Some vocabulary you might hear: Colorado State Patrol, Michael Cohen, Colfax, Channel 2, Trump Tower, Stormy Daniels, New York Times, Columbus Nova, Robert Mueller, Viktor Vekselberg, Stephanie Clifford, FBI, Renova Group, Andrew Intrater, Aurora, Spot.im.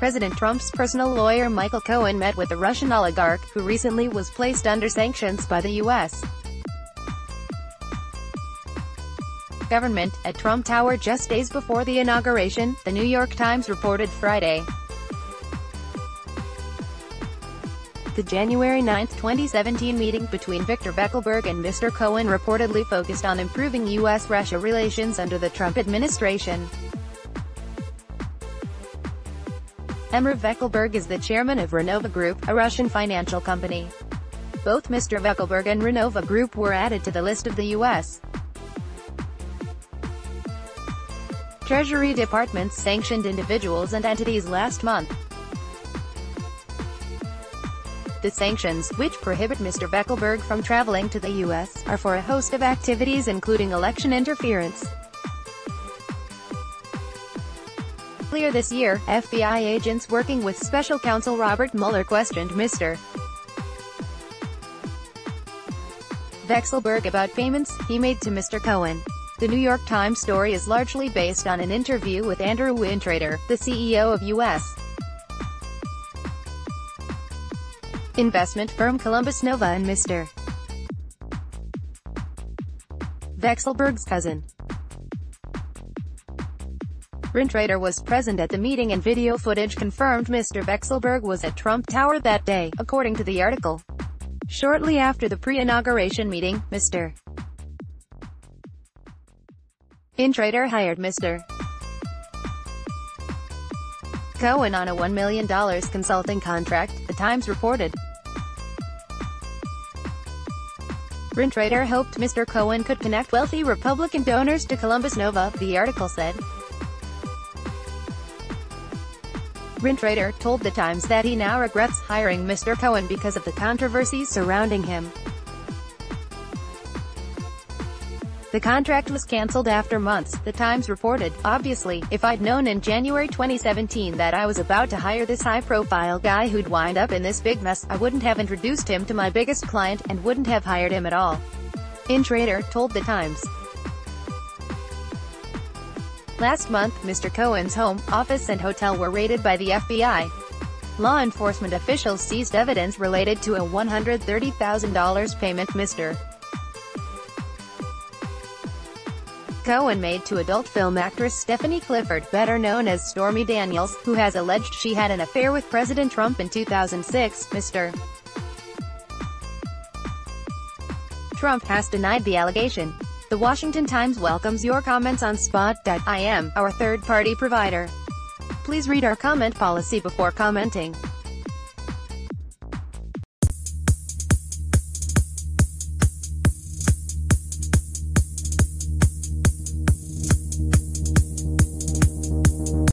President Trump's personal lawyer Michael Cohen met with the Russian oligarch, who recently was placed under sanctions by the U.S. government, at Trump Tower just days before the inauguration, the New York Times reported Friday. The January 9, 2017 meeting between Viktor Vekselberg and Mr. Cohen reportedly focused on improving U.S.-Russia relations under the Trump administration. Mr. Vekselberg is the chairman of Renova Group, a Russian financial company. Both Mr. Vekselberg and Renova Group were added to the list of the U.S. Treasury Department's sanctioned individuals and entities last month. The sanctions, which prohibit Mr. Vekselberg from traveling to the U.S., are for a host of activities including election interference. Earlier this year, FBI agents working with Special Counsel Robert Mueller questioned Mr. Vekselberg about payments he made to Mr. Cohen. The New York Times story is largely based on an interview with Andrew Intrater, the CEO of U.S. investment firm Columbus Nova and Mr. Vekselberg's cousin. Intrater was present at the meeting and video footage confirmed Mr. Vekselberg was at Trump Tower that day, according to the article. Shortly after the pre-inauguration meeting, Mr. Intrater hired Mr. Cohen on a $1 million consulting contract, the Times reported. Intrater hoped Mr. Cohen could connect wealthy Republican donors to Columbus Nova, the article said. Intrater told the Times that he now regrets hiring Mr. Cohen because of the controversies surrounding him. The contract was cancelled after months, the Times reported. Obviously, if I'd known in January 2017 that I was about to hire this high-profile guy who'd wind up in this big mess, I wouldn't have introduced him to my biggest client, and wouldn't have hired him at all, Intrater told the Times. Last month, Mr. Cohen's home, office and hotel were raided by the FBI. Law enforcement officials seized evidence related to a $130,000 payment Mr. Cohen made to adult film actress Stephanie Clifford, better known as Stormy Daniels, who has alleged she had an affair with President Trump in 2006, Mr. Trump has denied the allegation. The Washington Times welcomes your comments on Spot.im, our third-party provider. Please read our comment policy before commenting.